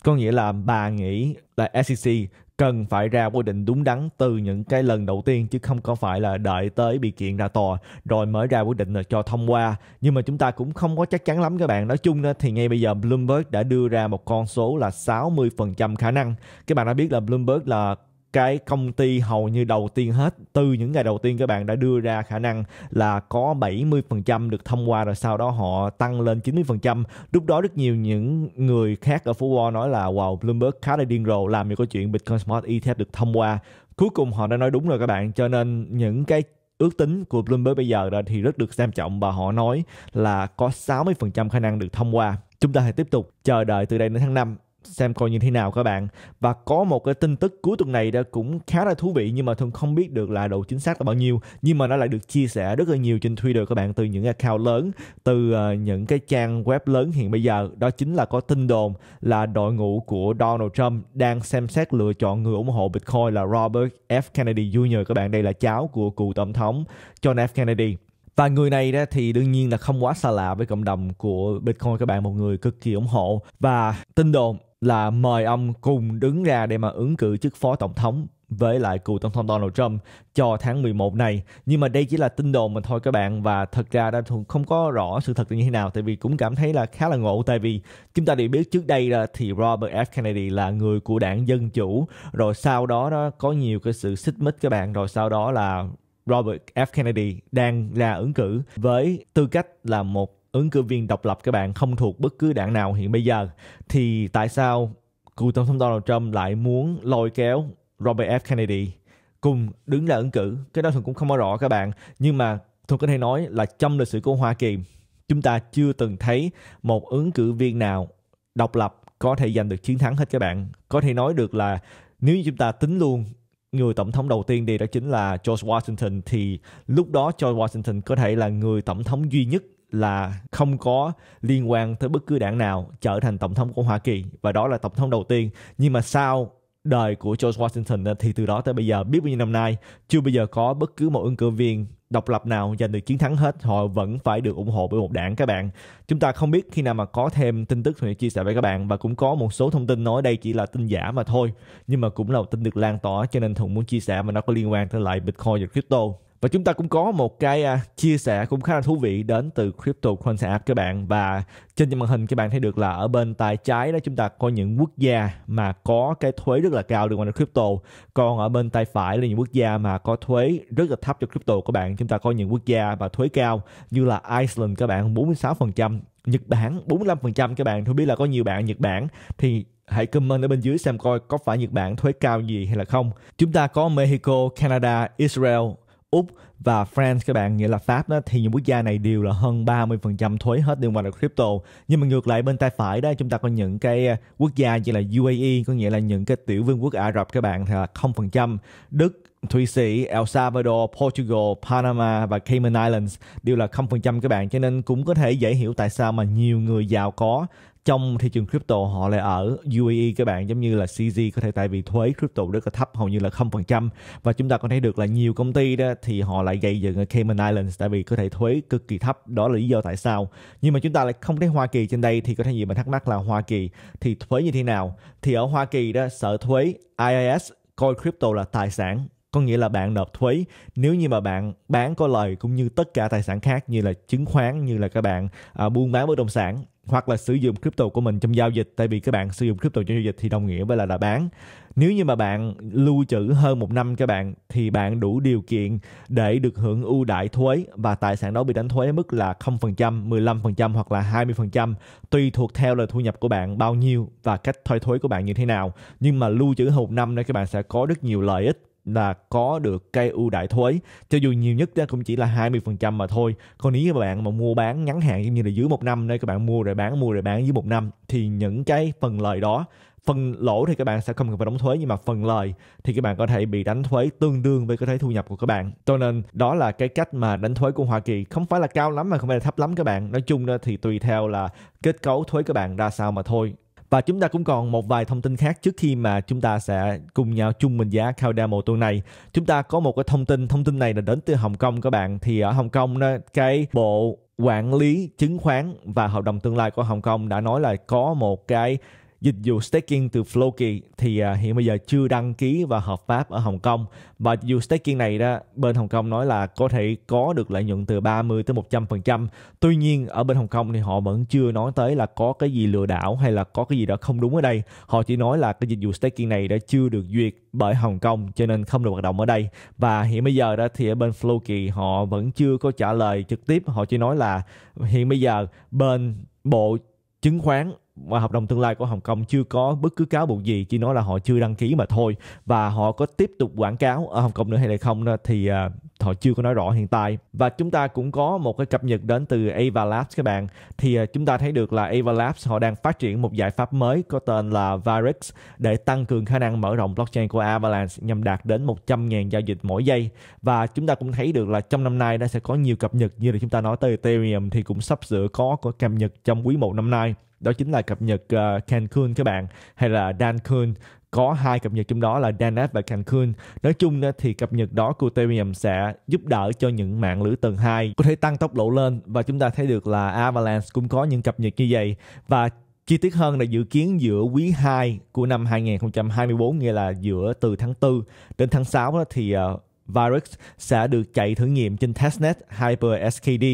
Có nghĩa là bà nghĩ là SEC cần phải ra quy định đúng đắn từ những cái lần đầu tiên, chứ không có phải là đợi tới bị kiện ra tòa rồi mới ra quyết định là cho thông qua. Nhưng mà chúng ta cũng không có chắc chắn lắm các bạn. Nói chung đó, thì ngay bây giờ Bloomberg đã đưa ra một con số là 60% khả năng. Các bạn đã biết là Bloomberg là cái công ty hầu như đầu tiên hết, từ những ngày đầu tiên các bạn đã đưa ra khả năng là có 70% được thông qua, rồi sau đó họ tăng lên 90%. Lúc đó rất nhiều những người khác ở phố Wall nói là wow, Bloomberg khá là điên rồ, làm gì có chuyện Bitcoin Spot ETF được thông qua. Cuối cùng họ đã nói đúng rồi các bạn, cho nên những cái ước tính của Bloomberg bây giờ đó thì rất được xem trọng, và họ nói là có 60% khả năng được thông qua. Chúng ta hãy tiếp tục chờ đợi từ đây đến tháng 5 xem coi như thế nào các bạn. Và có một cái tin tức cuối tuần này đó cũng khá là thú vị, nhưng mà thường không biết được là độ chính xác là bao nhiêu, nhưng mà nó lại được chia sẻ rất là nhiều trên Twitter các bạn, từ những account lớn, từ những cái trang web lớn hiện bây giờ. Đó chính là có tin đồn là đội ngũ của Donald Trump đang xem xét lựa chọn người ủng hộ Bitcoin là Robert F. Kennedy Jr. các bạn. Đây là cháu của cựu tổng thống John F. Kennedy. Và người này đó thì đương nhiên là không quá xa lạ với cộng đồng của Bitcoin các bạn, một người cực kỳ ủng hộ. Và tin đồn là mời ông cùng đứng ra để mà ứng cử chức phó tổng thống với lại cựu tổng thống Donald Trump cho tháng 11 này. Nhưng mà đây chỉ là tin đồn mà thôi các bạn, và thật ra đã không có rõ sự thật như thế nào, tại vì cũng cảm thấy là khá là ngộ. Tại vì chúng ta đều biết trước đây thì Robert F. Kennedy là người của đảng Dân Chủ, rồi sau đó nó có nhiều cái sự xích mích các bạn, rồi sau đó là Robert F. Kennedy đang ra ứng cử với tư cách là một ứng cử viên độc lập các bạn, không thuộc bất cứ đảng nào hiện bây giờ. Thì tại sao cựu tổng thống Donald Trump lại muốn lôi kéo Robert F. Kennedy cùng đứng ra ứng cử? Cái đó Thuận cũng không có rõ các bạn. Nhưng mà Thuận có thể nói là trong lịch sử của Hoa Kỳ, chúng ta chưa từng thấy một ứng cử viên nào độc lập có thể giành được chiến thắng hết các bạn. Có thể nói được là nếu như chúng ta tính luôn người tổng thống đầu tiên đi, đó chính là George Washington, thì lúc đó George Washington có thể là người tổng thống duy nhất là không có liên quan tới bất cứ đảng nào trở thành tổng thống của Hoa Kỳ, và đó là tổng thống đầu tiên. Nhưng mà sau đời của George Washington thì từ đó tới bây giờ biết bao nhiêu năm nay chưa bây giờ có bất cứ một ứng cử viên độc lập nào giành được chiến thắng hết, họ vẫn phải được ủng hộ bởi một đảng các bạn. Chúng ta không biết khi nào mà có thêm tin tức thì chia sẻ với các bạn, và cũng có một số thông tin nói đây chỉ là tin giả mà thôi, nhưng mà cũng là một tin được lan tỏa, cho nên Thuận muốn chia sẻ mà nó có liên quan tới lại Bitcoin và crypto. Và chúng ta cũng có một cái chia sẻ cũng khá là thú vị đến từ cryptocurrency app các bạn. Và trên màn hình các bạn thấy được là ở bên tay trái đó chúng ta có những quốc gia mà có cái thuế rất là cao liên quan đến crypto. Còn ở bên tay phải là những quốc gia mà có thuế rất là thấp cho crypto các bạn. Chúng ta có những quốc gia mà thuế cao như là Iceland các bạn 46%, Nhật Bản 45% các bạn. Tôi biết là có nhiều bạn Nhật Bản thì hãy comment ở bên dưới xem coi có phải Nhật Bản thuế cao gì hay là không. Chúng ta có Mexico, Canada, Israel, Úc và France các bạn, nghĩa là Pháp đó, thì những quốc gia này đều là hơn 30% thuế hết liên quan đến crypto. Nhưng mà ngược lại bên tay phải đó chúng ta có những cái quốc gia như là UAE, có nghĩa là những cái tiểu vương quốc Ả Rập các bạn, thì là 0%. Đức, Thụy Sĩ, El Salvador, Portugal, Panama và Cayman Islands đều là 0% các bạn. Cho nên cũng có thể dễ hiểu tại sao mà nhiều người giàu có trong thị trường crypto họ lại ở UAE các bạn, giống như là CZ có thể tại vì thuế crypto rất là thấp, hầu như là 0%, và chúng ta có thấy được là nhiều công ty đó thì họ lại gây dựng ở Cayman Islands tại vì có thể thuế cực kỳ thấp, đó là lý do tại sao. Nhưng mà chúng ta lại không thấy Hoa Kỳ trên đây, thì có thể gì mà thắc mắc là Hoa Kỳ thì thuế như thế nào? Thì ở Hoa Kỳ đó, sở thuế IRS coi crypto là tài sản, có nghĩa là bạn nộp thuế nếu như mà bạn bán có lời, cũng như tất cả tài sản khác như là chứng khoán, như là các bạn buôn bán bất động sản, hoặc là sử dụng crypto của mình trong giao dịch. Tại vì các bạn sử dụng crypto trong giao dịch thì đồng nghĩa với là bán. Nếu như mà bạn lưu trữ hơn 1 năm các bạn, thì bạn đủ điều kiện để được hưởng ưu đãi thuế, và tài sản đó bị đánh thuế ở mức là 0%, 15% hoặc là 20%, tùy thuộc theo là thu nhập của bạn bao nhiêu và cách thoái thuế của bạn như thế nào. Nhưng mà lưu trữ 1 năm đó các bạn sẽ có rất nhiều lợi ích, là có được cái ưu đãi thuế, cho dù nhiều nhất đó cũng chỉ là 20% mà thôi. Còn nếu các bạn mà mua bán ngắn hạn, giống như là dưới 1 năm, nơi các bạn mua rồi bán dưới 1 năm, thì những cái phần lời đó, phần lỗ thì các bạn sẽ không cần phải đóng thuế, nhưng mà phần lời thì các bạn có thể bị đánh thuế tương đương với cái thuế thu nhập của các bạn. Cho nên đó là cái cách mà đánh thuế của Hoa Kỳ, không phải là cao lắm mà không phải là thấp lắm các bạn. Nói chung đó thì tùy theo là kết cấu thuế các bạn ra sao mà thôi. Và chúng ta cũng còn một vài thông tin khác trước khi mà chúng ta sẽ cùng nhau chung mệnh giá countdown một tuần này. Chúng ta có một cái thông tin này là đến từ Hồng Kông các bạn. Thì ở Hồng Kông đó, cái Bộ Quản lý Chứng khoán và Hợp đồng Tương lai của Hồng Kông đã nói là có một cái dịch vụ staking từ Floki thì hiện bây giờ chưa đăng ký và hợp pháp ở Hồng Kông. Và dịch vụ staking này đó, bên Hồng Kông nói là có thể có được lợi nhuận từ 30 tới 100%. Tuy nhiên ở bên Hồng Kông thì họ vẫn chưa nói tới là có cái gì lừa đảo hay là có cái gì đó không đúng ở đây. Họ chỉ nói là cái dịch vụ staking này đã chưa được duyệt bởi Hồng Kông cho nên không được hoạt động ở đây. Và hiện bây giờ đó thì ở bên Floki họ vẫn chưa có trả lời trực tiếp. Họ chỉ nói là hiện bây giờ bên Bộ Chứng khoán và Hợp đồng Tương lai của Hồng Kông chưa có bất cứ cáo buộc gì, chỉ nói là họ chưa đăng ký mà thôi. Và họ có tiếp tục quảng cáo ở Hồng Kông nữa hay không thì họ chưa có nói rõ hiện tại. Và chúng ta cũng có một cái cập nhật đến từ Avalanche các bạn. Thì chúng ta thấy được là Avalanche họ đang phát triển một giải pháp mới có tên là Vryx để tăng cường khả năng mở rộng blockchain của Avalanche nhằm đạt đến 100.000 giao dịch mỗi giây. Và chúng ta cũng thấy được là trong năm nay nó sẽ có nhiều cập nhật, như là chúng ta nói tới Ethereum thì cũng sắp sửa có cập nhật trong quý 1 năm nay. Đó chính là cập nhật Cancun các bạn, hay là Dencun. Có 2 cập nhật trong đó là DNF và Cancun. Nói chung thì cập nhật đó của Ethereum sẽ giúp đỡ cho những mạng lưới tầng 2 có thể tăng tốc độ lên. Và chúng ta thấy được là Avalanche cũng có những cập nhật như vậy. Và chi tiết hơn là dự kiến giữa quý 2 của năm 2024, nghĩa là giữa từ tháng 4 đến tháng 6 đó, thì Vryx sẽ được chạy thử nghiệm trên testnet HyperSKD.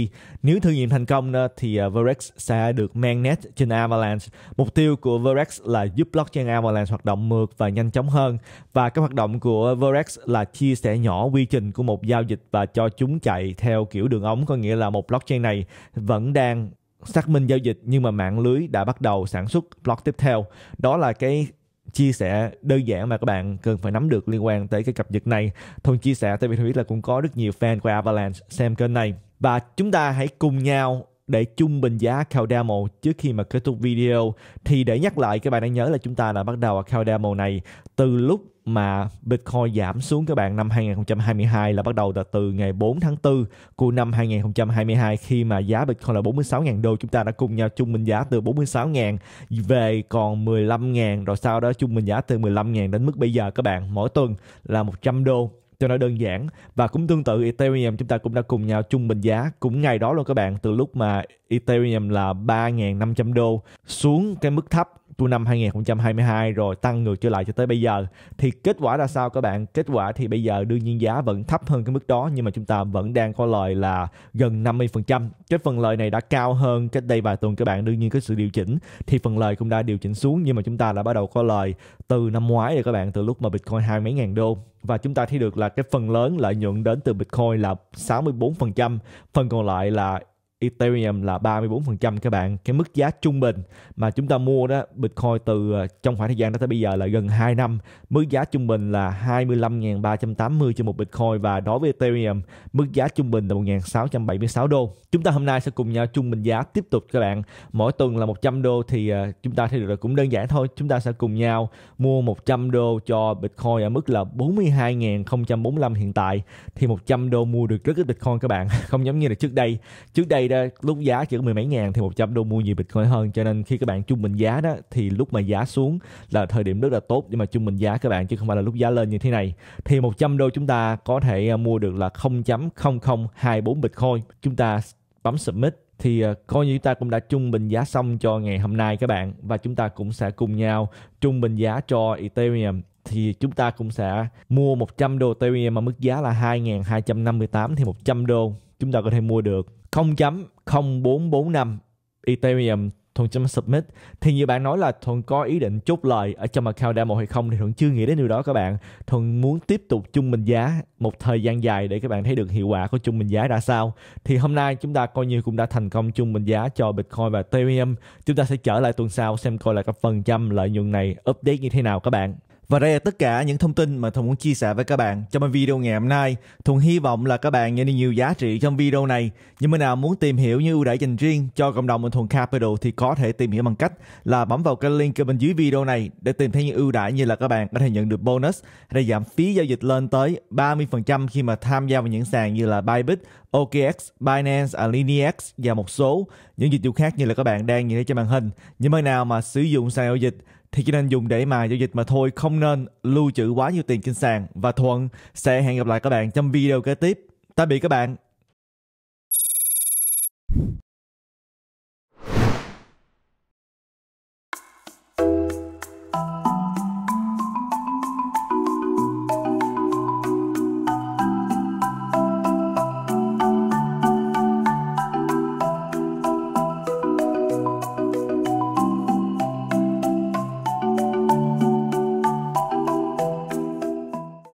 Nếu thử nghiệm thành công thì Vryx sẽ được mainnet trên Avalanche. Mục tiêu của Vryx là giúp blockchain Avalanche hoạt động mượt và nhanh chóng hơn. Và các hoạt động của Vryx là chia sẻ nhỏ quy trình của một giao dịch và cho chúng chạy theo kiểu đường ống, có nghĩa là một blockchain này vẫn đang xác minh giao dịch nhưng mà mạng lưới đã bắt đầu sản xuất block tiếp theo. Đó là cái chia sẻ đơn giản mà các bạn cần phải nắm được liên quan tới cái cập nhật này. Thuận chia sẻ tại vì Thuận biết là cũng có rất nhiều fan của Avalanche xem kênh này. Và chúng ta hãy cùng nhau để chung bình giá countdown trước khi mà kết thúc video. Thì để nhắc lại, các bạn đã nhớ là chúng ta đã bắt đầu countdown này từ lúc mà Bitcoin giảm xuống các bạn, năm 2022, là bắt đầu từ ngày 4 tháng 4 của năm 2022, khi mà giá Bitcoin là 46.000 đô. Chúng ta đã cùng nhau chung mệnh giá từ 46.000 về còn 15.000, rồi sau đó chung mệnh giá từ 15.000 đến mức bây giờ các bạn, mỗi tuần là 100 đô. Cho nó đơn giản. Và cũng tương tự Ethereum, chúng ta cũng đã cùng nhau chung mệnh giá cũng ngày đó luôn các bạn, từ lúc mà Ethereum là 3.500 đô xuống cái mức thấp của năm 2022 rồi tăng ngược trở lại cho tới bây giờ. Thì kết quả ra sao các bạn? Kết quả thì bây giờ đương nhiên giá vẫn thấp hơn cái mức đó, nhưng mà chúng ta vẫn đang có lời là gần 50%. Cái phần lời này đã cao hơn cách đây vài tuần các bạn. Đương nhiên có sự điều chỉnh thì phần lời cũng đã điều chỉnh xuống, nhưng mà chúng ta đã bắt đầu có lời từ năm ngoái rồi các bạn, từ lúc mà Bitcoin 20.000 đô. Và chúng ta thấy được là cái phần lớn lợi nhuận đến từ Bitcoin là 64%, phần còn lại là Ethereum là 34% các bạn. Cái mức giá trung bình mà chúng ta mua đó Bitcoin từ trong khoảng thời gian đó tới bây giờ là gần 2 năm. Mức giá trung bình là 25.380 cho một Bitcoin, và đối với Ethereum mức giá trung bình là 1.676 đô. Chúng ta hôm nay sẽ cùng nhau chung mệnh giá tiếp tục các bạn. Mỗi tuần là 100 đô thì chúng ta thấy được là cũng đơn giản thôi. Chúng ta sẽ cùng nhau mua 100 đô cho Bitcoin ở mức là 42.045 hiện tại. Thì 100 đô mua được rất ít Bitcoin các bạn. Không giống như là trước đây. Trước đây đây đó, lúc giá chỉ có mười mấy ngàn thì 100 đô mua nhiều Bitcoin hơn. Cho nên khi các bạn trung bình giá đó thì lúc mà giá xuống là thời điểm rất là tốt để mà trung bình giá các bạn, chứ không phải là lúc giá lên như thế này. Thì 100 đô chúng ta có thể mua được là 0.0024 Bitcoin. Chúng ta bấm submit thì coi như chúng ta cũng đã trung bình giá xong cho ngày hôm nay các bạn, và chúng ta cũng sẽ cùng nhau trung bình giá cho Ethereum. Thì chúng ta cũng sẽ mua 100 đô Ethereum mà mức giá là 2.258 thì 100 đô chúng ta có thể mua được 0.0445 Ethereum. Thuận chấm submit. Thì như bạn nói là Thuận có ý định chốt lời ở trong account demo hay không, thì Thuận chưa nghĩ đến điều đó các bạn. Thuận muốn tiếp tục trung bình giá một thời gian dài để các bạn thấy được hiệu quả của trung bình giá ra sao. Thì hôm nay chúng ta coi như cũng đã thành công trung bình giá cho Bitcoin và Ethereum. Chúng ta sẽ trở lại tuần sau xem coi là các phần trăm lợi nhuận này update như thế nào các bạn. Và đây là tất cả những thông tin mà Thuận muốn chia sẻ với các bạn trong video ngày hôm nay. Thuận hy vọng là các bạn nhận được nhiều giá trị trong video này. Những người nào muốn tìm hiểu những ưu đãi dành riêng cho cộng đồng Thuận Capital thì có thể tìm hiểu bằng cách là bấm vào cái link ở bên dưới video này để tìm thấy những ưu đãi, như là các bạn có thể nhận được bonus hay giảm phí giao dịch lên tới 30% khi mà tham gia vào những sàn như là Bybit, OKX, Binance, AlineX và một số những dịch vụ khác như là các bạn đang nhìn thấy trên màn hình. Những người nào mà sử dụng sàn giao dịch thì chỉ nên dùng để mà giao dịch mà thôi, không nên lưu trữ quá nhiều tiền trên sàn. Và Thuận sẽ hẹn gặp lại các bạn trong video kế tiếp. Tạm biệt các bạn.